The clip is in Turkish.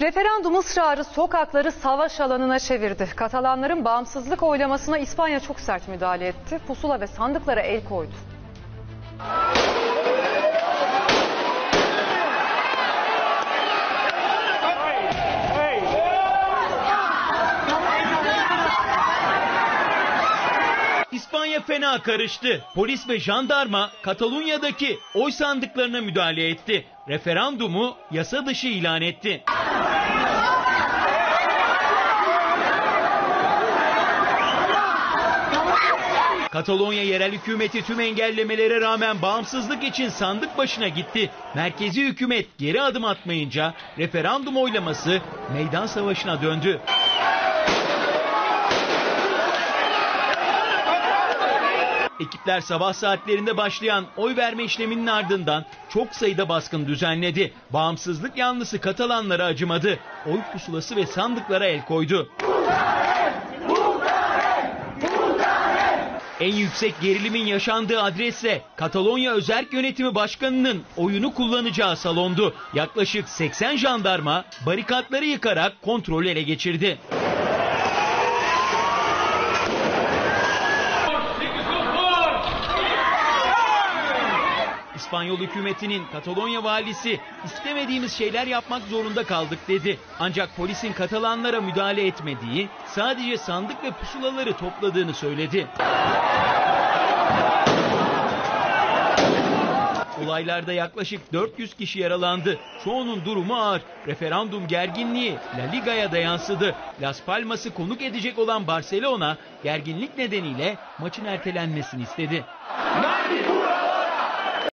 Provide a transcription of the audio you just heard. Referandum ısrarı sokakları savaş alanına çevirdi. Katalanların bağımsızlık oylamasına İspanya çok sert müdahale etti. Pusula ve sandıklara el koydu. İspanya fena karıştı. Polis ve jandarma Katalonya'daki oy sandıklarına müdahale etti. Referandumu yasa dışı ilan etti. Katalonya yerel hükümeti tüm engellemelere rağmen bağımsızlık için sandık başına gitti. Merkezi hükümet geri adım atmayınca referandum oylaması meydan savaşına döndü. Ekipler sabah saatlerinde başlayan oy verme işleminin ardından çok sayıda baskın düzenledi. Bağımsızlık yanlısı Katalanlara acımadı. Oy pusulası ve sandıklara el koydu. En yüksek gerilimin yaşandığı adresse Katalonya Özerk Yönetimi Başkanı'nın oyunu kullanacağı salondu. Yaklaşık 80 jandarma barikatları yıkarak kontrolü ele geçirdi. İspanyol hükümetinin Katalonya valisi istemediğimiz şeyler yapmak zorunda kaldık dedi. Ancak polisin Katalanlara müdahale etmediği, sadece sandık ve pusulaları topladığını söyledi. Olaylarda yaklaşık 400 kişi yaralandı. Çoğunun durumu ağır. Referandum gerginliği La Liga'ya da yansıdı. Las Palmas'ı konuk edecek olan Barcelona gerginlik nedeniyle maçın ertelenmesini istedi.